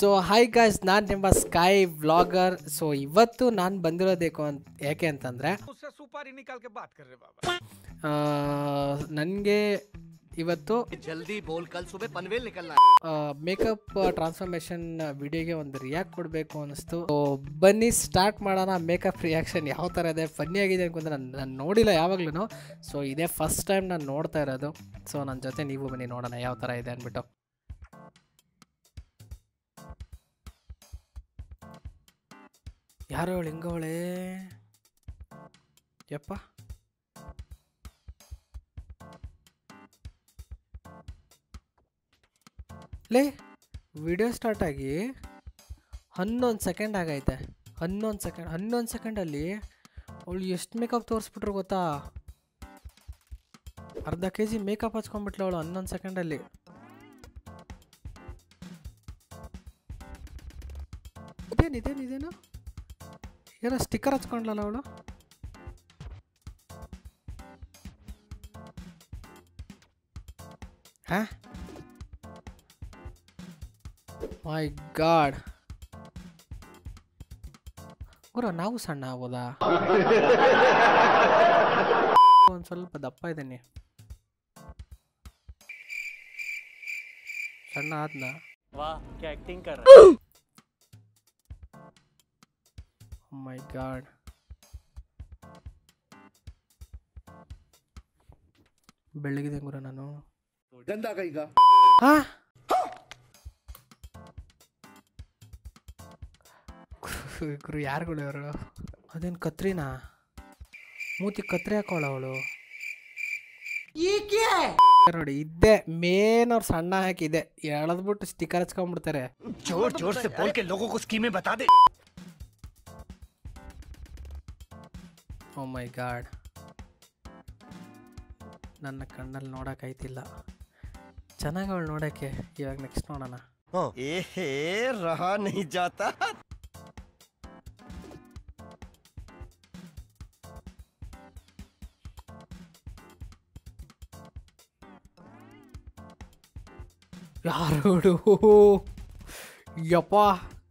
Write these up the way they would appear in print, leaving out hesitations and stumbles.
So hi guys, ನಾನು ನಿಮ್ಮ sky vlogger. So ಇವತ್ತು ನಾನು ಬಂದಿರೋದೇಕು ಅಂತ ಯಾಕೆ ಅಂತಂದರೆ ನನಗೆ ಇವತ್ತು ಜಲ್ದಿ ಬೋಲ್ ಕಲ್ ಸುಬೆ ಪನ್ವೇಲ್ ನಿಕಲ್ನಾ ಮೇಕಪ್ ಟ್ರಾನ್ಸ್ಫಾರ್ಮೇಶನ್ ವಿಡಿಯೋಗೆ ಒಂದು ರಿಯಾಕ್ಟ್ ಕೊಡಬೇಕು ಅನಿಸ್ತು. ಬನ್ನಿ ಸ್ಟಾರ್ಟ್ ಮಾಡೋಣ. ಮೇಕಪ್ ರಿಯಾಕ್ಷನ್ ಯಾವ ಥರ ಇದೆ, ಫನ್ನಿ ಆಗಿದೆ ಅಂತಂದ್ರೆ ನಾನು ನೋಡಿಲ್ಲ ಯಾವಾಗ್ಲೂ. ಸೊ ಇದೇ ಫಸ್ಟ್ ಟೈಮ್ ನಾನು ನೋಡ್ತಾ ಇರೋದು. ಸೊ ನನ್ನ ಜೊತೆ ನೀವು ಬನ್ನಿ ನೋಡೋಣ ಯಾವ ಥರ ಇದೆ ಅಂದ್ಬಿಟ್ಟು. ಯಾರು ಅವಳು ಹಿಂಗವಳೆ ಯಪ್ಪ. ಲೇ ವಿಡಿಯೋ ಸ್ಟಾರ್ಟ್ ಆಗಿ 11 ಸೆಕೆಂಡ್ ಆಗೈತೆ. 11 ಸೆಕೆಂಡಲ್ಲಿ ಅವಳು ಎಷ್ಟು ಮೇಕಪ್ ತೋರಿಸ್ಬಿಟ್ರು ಗೊತ್ತಾ? ಅರ್ಧ kg ಮೇಕಪ್ ಹಚ್ಕೊಂಡ್ಬಿಟ್ಲು ಅವಳು 11 ಸೆಕೆಂಡಲ್ಲಿ. ಇದೇನು ಏನೋ ಸ್ಟಿಕ್ಕರ್ ಹಚ್ಕೊಂಡ್ಲಲ್ಲ ಅವಳು. ಹಾಂ ಮೈ ಗಾಡ್ ಗುರು, ನಾವು ಸಣ್ಣ ಆಗೋದಾ? ಒಂದು ಸ್ವಲ್ಪ ದಪ್ಪ ಇದ್ದೀನಿ, ಸಣ್ಣ ಆದ್ನ. Oh my god. ಬೆಳಗಿದೆ ಗುರು ನಾನು ಗಂಧ ಈಗ. ಹಾ ಗುರು, ಯಾರುಗಳು ಇವರು? ಅದೇನು ಕತ್ರಿನಾ? ಮೂತಿ ಕತ್ರಿ ಹಾಕೋಳ ಅವಳು. ಈಕೆ ನೋಡಿ ಇದ್ದೆ ಮೇನ್ ಅವ್ರು ಸಣ್ಣ ಹಾಕಿದೆ ಎಳದ್ಬಿಟ್ಟು ಸ್ಟಿಕ್ಕರ್ ಹಚ್ಕೊಂಡ್ಬಿಡ್ತಾರೆ. ಜೋರ್ ಜೋರ್ ಸೆ ಬೋಲ್ ಕೆ ಲೋಗೋ ಕೋ ಸ್ಕೀಮೆ ಬತಾ ದೇ. ಓ ಮೈ ಗಾಡ್, ನನ್ನ ಕಣ್ಣಲ್ಲಿ ನೋಡೋಕ್ಕಾಯ್ತಿಲ್ಲ ಚೆನ್ನಾಗಿ ಅವಳು ನೋಡೋಕ್ಕೆ. ಇವಾಗ ನೆಕ್ಸ್ಟ್ ನೋಡೋಣ. ಯಾರು ಯಪ್ಪ,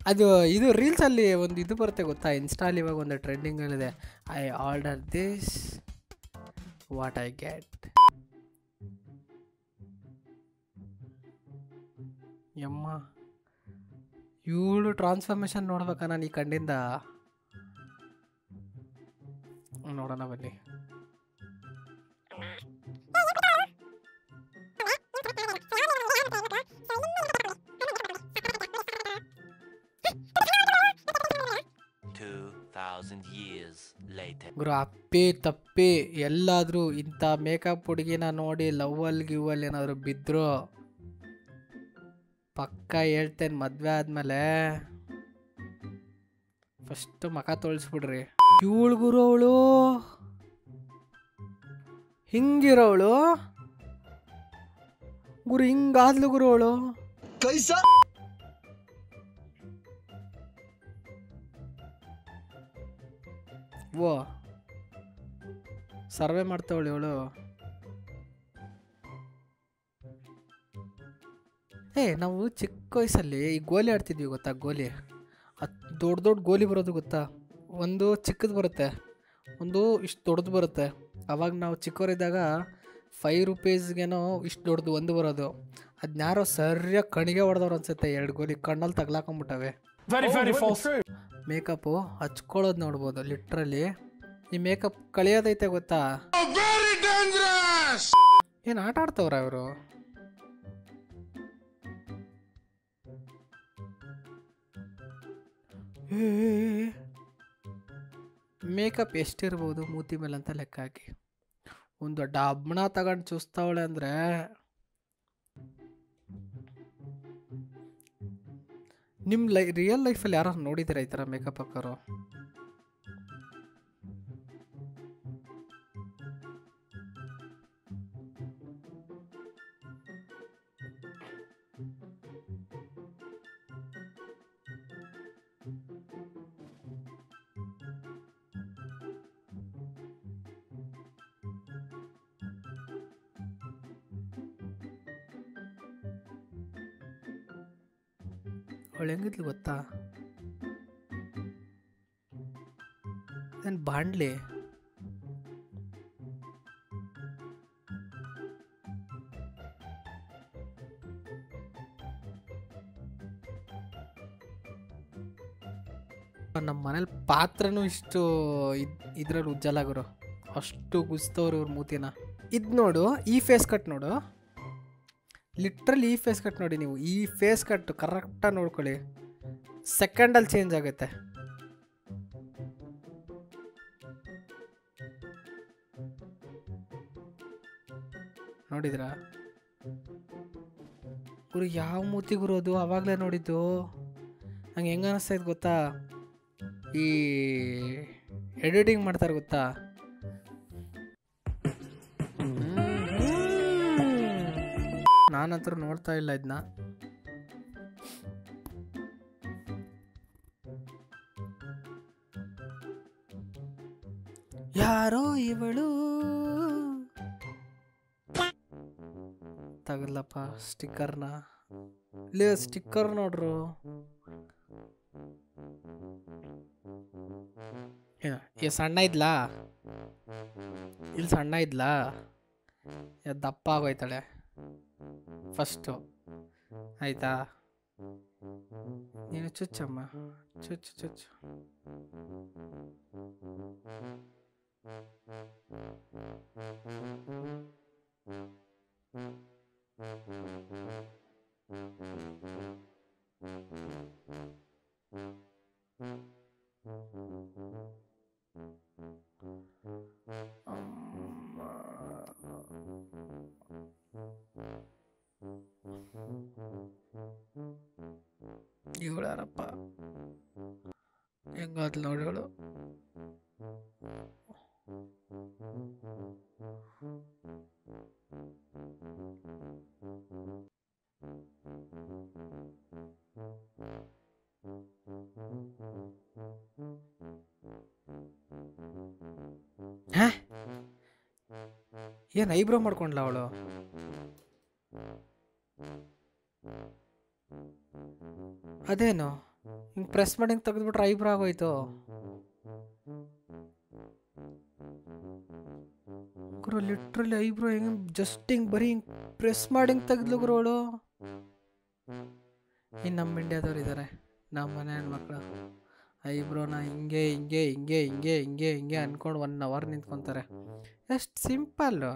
ಅದು ಇದು ರೀಲ್ಸಲ್ಲಿ ಒಂದು ಇದು ಬರುತ್ತೆ ಗೊತ್ತಾ, ಇನ್ಸ್ಟಾಲ್ ಇವಾಗ ಒಂದು ಟ್ರೆಂಡಿಂಗಲ್ಲಿದೆ. I order this what I get. ಯಮ್ಮ ಇವಳು ಟ್ರಾನ್ಸ್ಫಾರ್ಮೇಶನ್ ನೋಡ್ಬೇಕಾ ನಾನು ಈ ಕಣ್ಣಿಂದ? ನೋಡೋಣ ಬನ್ನಿ. ಗುರು ಅಪ್ಪೆ ತಪ್ಪೆ ಎಲ್ಲಾದರೂ ಇಂಥ ಮೇಕಪ್ ಹುಡುಗಿನ ನೋಡಿ ಲವ್ವಲ್ ಗಿವ್ವಲ್ ಏನಾದರೂ ಬಿದ್ದರು ಪಕ್ಕ ಹೇಳ್ತೇನೆ ಮದುವೆ ಆದಮೇಲೆ ಫಸ್ಟ್ ಮಖ ತೊಳ್ಸ್ಬಿಡ್ರಿ. ಇವಳು ಗುರು ಅವಳು ಹಿಂಗಿರೋವಳು ಗುರು, ಹಿಂಗಾದ್ಲು ಗುರು ಅವಳು. ಓ ಸರ್ವೆ ಮಾಡ್ತಾವಳು ಇವಳು. ಏ ನಾವು ಚಿಕ್ಕ ವಯಸ್ಸಲ್ಲಿ ಈ ಗೋಲಿ ಆಡ್ತಿದ್ವಿ ಗೊತ್ತಾ, ಗೋಲಿ. ಅದು ದೊಡ್ಡ ದೊಡ್ಡ ಗೋಲಿ ಬರೋದು ಗೊತ್ತಾ, ಒಂದು ಚಿಕ್ಕದು ಬರುತ್ತೆ, ಒಂದು ಇಷ್ಟು ದೊಡ್ಡದು ಬರುತ್ತೆ. ಅವಾಗ ನಾವು ಚಿಕ್ಕವರಿದ್ದಾಗ 5 ರೂಪೀಸ್ಗೇನೋ ಇಷ್ಟು ದೊಡ್ಡದು ಒಂದು ಬರೋದು. ಅದನ್ನಾರೋ ಸರಿಯಾಗಿ ಕಣಿಗೆ ಹೊಡೆದವ್ರು ಅನ್ಸುತ್ತೆ, 2 ಗೋಲಿ ಕಣ್ಣಲ್ಲಿ ತಗ್ಲಾಕೊಂಡ್ಬಿಟ್ಟವೆ. ಮೇಕಪ್ಪು ಹಚ್ಕೊಳ್ಳೋದು ನೋಡ್ಬೋದು ಲಿಟ್ರಲಿ. ಈ ಮೇಕಪ್ ಕಳಿಯೋದೈತೆ ಗೊತ್ತಾ, ಏನು ಆಟ ಆಡ್ತವ್ರ ಅವರು. ಮೇಕಪ್ ಎಷ್ಟಿರ್ಬೋದು ಮೂತಿ ಮೇಲೆ ಅಂತ ಲೆಕ್ಕ ಹಾಕಿ. ಒಂದು ದೊಡ್ಡ ಹಬ್ಬಣ ತಗೊಂಡು ಚೂಸ್ತಾವಳೆ ಅಂದರೆ ನಿಮ್ಮ ರಿಯಲ್ ಲೈಫಲ್ಲಿ ಯಾರು ನೋಡಿದ್ದೀರಾ ಈ ಥರ ಮೇಕಪ್ ಹಾಕೋರು? ಅವಳು ಹೆಂಗಿದ್ಲು ಗೊತ್ತಾ? ನನ್ನ ಬಾಂಡ್ಲೆ ನಮ್ಮ ಮನೇಲಿ ಪಾತ್ರನೂ ಇಷ್ಟು ಇದ್ರಲ್ಲಿ ಉಜ್ಜಲಾಗಿರೋ ಅಷ್ಟು ಗುಸ್ತವ್ರು ಇವ್ರ ಮೂತಿನ. ಇದು ನೋಡು, ಈ ಫೇಸ್ ಕಟ್ ನೋಡು, ಲಿಟ್ರಲಿ ಈ ಫೇಸ್ ಕಟ್ ನೋಡಿ ನೀವು. ಈ ಫೇಸ್ ಕಟ್ ಕರೆಕ್ಟಾಗಿ ನೋಡ್ಕೊಳ್ಳಿ, ಸೆಕೆಂಡಲ್ಲಿ ಚೇಂಜ್ ಆಗುತ್ತೆ. ನೋಡಿದ್ರಾ ಗುರು ಯಾವ ಮೂತಿ ಗುರು ಅದು? ಆವಾಗಲೇ ನೋಡಿದ್ದು. ನಂಗೆ ಹೆಂಗೆ ಅನ್ನಿಸ್ತೈತೆ ಗೊತ್ತಾ, ಈ ಎಡಿಟಿಂಗ್ ಮಾಡ್ತಾರೆ ಗೊತ್ತಾ, ನಾನಂತರೂ ನೋಡ್ತಾ ಇಲ್ಲ ಇದನ್ನ. ಯಾರೋ ಇವಳು ತಗಲಪ್ಪ ಸ್ಟಿಕ್ಕರ್ನ, ಲೇ ಸ್ಟಿಕ್ಕರ್ ನೋಡ್ರು. ಏ ಸಣ್ಣ ಇದ್ಲಾ, ಇಲ್ಲಿ ಸಣ್ಣ ಇದ್ಲಾ, ದಪ್ಪ ಆಗೋಯ್ತಾಳೆ ಫಸ್ಟು ಆಯಿತಾ. ನೀನು ಚುಚ್ಚಮ್ಮ, ಚುಚ್ಚು ಚುಚ್ಚು. ಇವಳಾರಪ್ಪ ಹೆಂಗಾದ್ಲು ನೋಡಿ ಅವಳು. ಏನ್ ಐಬ್ರೋ ಮಾಡ್ಕೊಂಡ್ಲ ಅವಳು? ಅದೇನು ಹಿಂಗೆ ಪ್ರೆಸ್ ಮಾಡಿ ಹಿಂಗೆ ತೆಗೆದ್ಬಿಟ್ರೆ ಐಬ್ರೋ ಆಗೋಯ್ತು. ಗುರು ಲಿಟ್ರಲಿ ಐಬ್ರೋ ಹಿಂಗೆ ಜಸ್ಟ್ ಹಿಂಗೆ ಬರೀ ಹಿಂಗೆ ಪ್ರೆಸ್ ಮಾಡಿ ಹಿಂಗೆ ತೆಗೆದ್ಲು ಗುರು ಅವಳು. ಇನ್ನು ನಮ್ಮ ಇಂಡಿಯಾದವ್ರು ಇದ್ದಾರೆ, ನಮ್ಮ ಮನೆ ಹೆಣ್ಮಕ್ಳು ಐಬ್ರೋನ ಹಿಂಗೆ ಹಿಂಗೆ ಹಿಂಗೆ ಹಿಂಗೆ ಹಿಂಗೆ ಹಿಂಗೆ ಅಂದ್ಕೊಂಡು 1 ಅವರ್ ನಿಂತ್ಕೊತಾರೆ. ಎಷ್ಟು ಸಿಂಪಲ್ಲು,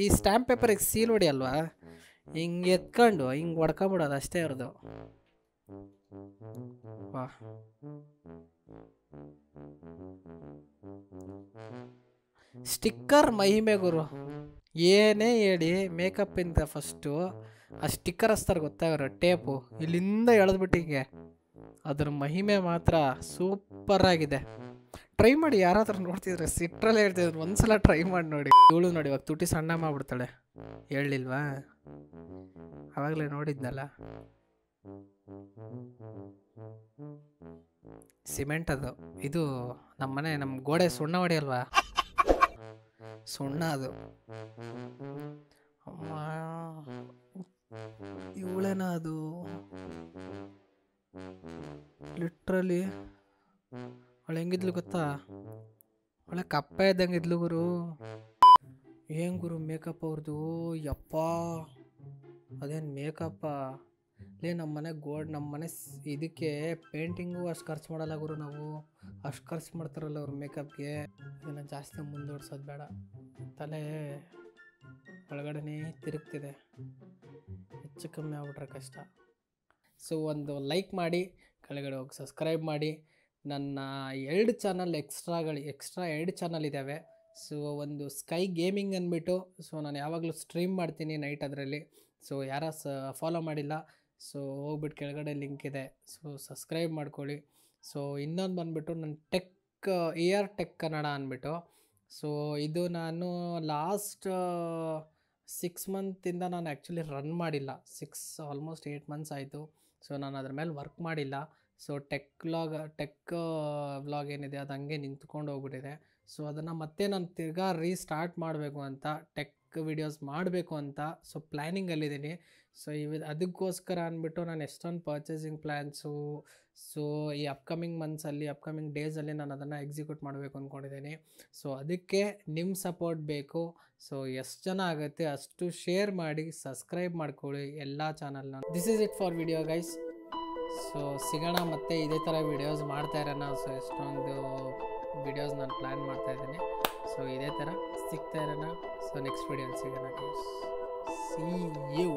ಈ ಸ್ಟ್ಯಾಂಪ್ ಪೇಪರಿಗೆ ಸೀಲ್ ಹೊಡಿ ಅಲ್ವಾ, ಹಿಂಗೆ ಎತ್ಕೊಂಡು ಹಿಂಗೆ ಹೊಡ್ಕೊಂಬಿಡೋದು ಅಷ್ಟೇ ಅವ್ರದ್ದು. ವಾ ಸ್ಟಿಕ್ಕರ್ ಮಹಿಮೆ ಗುರು, ಏನೇ ಹೇಳಿ ಮೇಕಪ್ಪಿಂದ ಫಸ್ಟು ಆ ಸ್ಟಿಕ್ಕರ್ ಹಚ್ತಾರೆ ಗೊತ್ತಾಗಿರೋ ಟೇಪು ಇಲ್ಲಿಂದ ಎಳೆದ್ಬಿಟ್ಟಿಗೆ. ಅದ್ರ ಮಹಿಮೆ ಮಾತ್ರ ಸೂಪರಾಗಿದೆ. ಟ್ರೈ ಮಾಡಿ ಯಾರಾದ್ರೂ ನೋಡ್ತಿದ್ರೆ, ಸಿಟ್ರಲ್ಲೇ ಹೇಳ್ತಿದ್ರು, ಒಂದ್ಸಲ ಟ್ರೈ ಮಾಡಿ ನೋಡಿ. ಇವಳು ನೋಡಿ ಇವಾಗ ತುಟಿ ಸಣ್ಣ ಮಾಡಿಬಿಡ್ತಾಳೆ, ಹೇಳಿಲ್ವಾ ಆವಾಗಲೇ ನೋಡಿದ್ನಲ್ಲ. ಸಿಮೆಂಟ್ ಅದು, ಇದು ನಮ್ಮನೆ ನಮ್ಮ ಗೋಡೆ ಸುಣ್ಣ ಹೊಡೆಯಲ್ವಾ, ಸುಣ್ಣ ಅದು. ಅಮ್ಮ ಇವಳೇನ ಅದು ಲಿಟ್ರಲಿ ಅವಳು ಹೆಂಗಿದ್ಲು ಗೊತ್ತಾ, ಒಳ್ಳೆ ಕಪ್ಪ ಇದ್ದಂಗಿದ್ಲು ಗುರು. ಏನು ಗುರು ಮೇಕಪ್ ಅವ್ರದ್ದು, ಯಪ್ಪ ಅದೇನು ಮೇಕಪ್ಪ ಲೇ. ನಮ್ಮ ಮನೆ ಗೋಡ್, ನಮ್ಮ ಮನೆ ಇದಕ್ಕೆ ಪೇಂಟಿಂಗು ಅಷ್ಟು ಖರ್ಚು ಮಾಡಲ್ಲ ಗುರು ನಾವು, ಅಷ್ಟು ಖರ್ಚು ಮಾಡ್ತಾರಲ್ಲ ಅವ್ರ ಮೇಕಪ್ಗೆ. ಇದನ್ನು ಜಾಸ್ತಿ ಮುಂದೋಡ್ಸೋದು ಬೇಡ, ತಲೆ ಒಳಗಡೆನೇ ತಿರುಗ್ತಿದೆ, ಹೆಚ್ಚು ಕಮ್ಮಿ ಆಗ್ಬಿಟ್ರೆ ಕಷ್ಟ. ಸೊ ಒಂದು ಲೈಕ್ ಮಾಡಿ, ಕೆಳಗಡೆ ಹೋಗಿ ಸಬ್ಸ್ಕ್ರೈಬ್ ಮಾಡಿ. ನನ್ನ 2 ಚಾನಲ್ ಎಕ್ಸ್ಟ್ರಾ 2 ಚಾನಲ್ ಇದ್ದಾವೆ. ಸೊ ಒಂದು ಸ್ಕೈ ಗೇಮಿಂಗ್ ಅಂದ್ಬಿಟ್ಟು, ಸೊ ನಾನು ಯಾವಾಗಲೂ ಸ್ಟ್ರೀಮ್ ಮಾಡ್ತೀನಿ ನೈಟ್ ಅದರಲ್ಲಿ. ಸೊ ಯಾರ ಫಾಲೋ ಮಾಡಿಲ್ಲ, ಸೊ ಹೋಗ್ಬಿಟ್ಟು ಕೆಳಗಡೆ ಲಿಂಕ್ ಇದೆ, ಸೊ ಸಬ್ಸ್ಕ್ರೈಬ್ ಮಾಡ್ಕೊಳ್ಳಿ. ಸೊ ಇನ್ನೊಂದು ಬಂದುಬಿಟ್ಟು ನನ್ನ ಟೆಕ್ ಕನ್ನಡ ಅಂದ್ಬಿಟ್ಟು, ಸೊ ಇದು ನಾನು ಲಾಸ್ಟ್ 6 ಮಂತಿಂದ ನಾನು ಆ್ಯಕ್ಚುಲಿ ರನ್ ಮಾಡಿಲ್ಲ, ಆಲ್ಮೋಸ್ಟ್ 8 ಮಂತ್ಸ್ ಆಯಿತು. ಸೊ ನಾನು ಅದ್ರ ಮೇಲೆ ವರ್ಕ್ ಮಾಡಿಲ್ಲ. ಸೊ ಟೆಕ್ ವ್ಲಾಗ್ ಏನಿದೆ ಅದು ಹಂಗೆ ನಿಂತ್ಕೊಂಡು ಹೋಗ್ಬಿಟ್ಟಿದೆ. ಸೊ ಅದನ್ನು ಮತ್ತೆ ನಾನು ತಿರ್ಗಾ ರೀಸ್ಟಾರ್ಟ್ ಮಾಡಬೇಕು ಅಂತ, ಟೆಕ್ ವಿಡಿಯೋಸ್ ಮಾಡಬೇಕು ಅಂತ ಸೊ ಪ್ಲ್ಯಾನಿಂಗಲ್ಲಿದ್ದೀನಿ. ಸೊ ಇವು ಅದಕ್ಕೋಸ್ಕರ ಅಂದ್ಬಿಟ್ಟು ನಾನು ಎಷ್ಟೊಂದು ಪರ್ಚೇಸಿಂಗ್ ಪ್ಲ್ಯಾನ್ಸು ಸೊ ಈ ಅಪ್ಕಮಿಂಗ್ ಮಂತ್ಸಲ್ಲಿ ಅಪ್ಕಮಿಂಗ್ ಡೇಸಲ್ಲಿ ನಾನು ಅದನ್ನು ಎಕ್ಸಿಕ್ಯೂಟ್ ಮಾಡಬೇಕು ಅಂದ್ಕೊಂಡಿದ್ದೀನಿ. ಸೊ ಅದಕ್ಕೆ ನಿಮ್ಮ ಸಪೋರ್ಟ್ ಬೇಕು. ಸೊ ಎಷ್ಟು ಜನ ಆಗುತ್ತೆ ಅಷ್ಟು ಶೇರ್ ಮಾಡಿ ಸಬ್ಸ್ಕ್ರೈಬ್ ಮಾಡ್ಕೊಳ್ಳಿ ಎಲ್ಲ ಚಾನಲ್ನ. This is it for video guys. So ಸಿಗೋಣ ಮತ್ತು ಇದೇ ಥರ ವಿಡಿಯೋಸ್ ಮಾಡ್ತಾ ಇರೋಣ. ಸೊ ಎಷ್ಟೊಂದು ವಿಡಿಯೋಸ್ ನಾನು ಪ್ಲ್ಯಾನ್ ಮಾಡ್ತಾಯಿದ್ದೀನಿ. ಸೊ ಇದೇ ಥರ ಸಿಗ್ತಾ ಇರೋಣ. ಸೊ ನೆಕ್ಸ್ಟ್ ವಿಡಿಯೋಲಿ ಸಿಗೋಣ ಗೈಸ್. See you.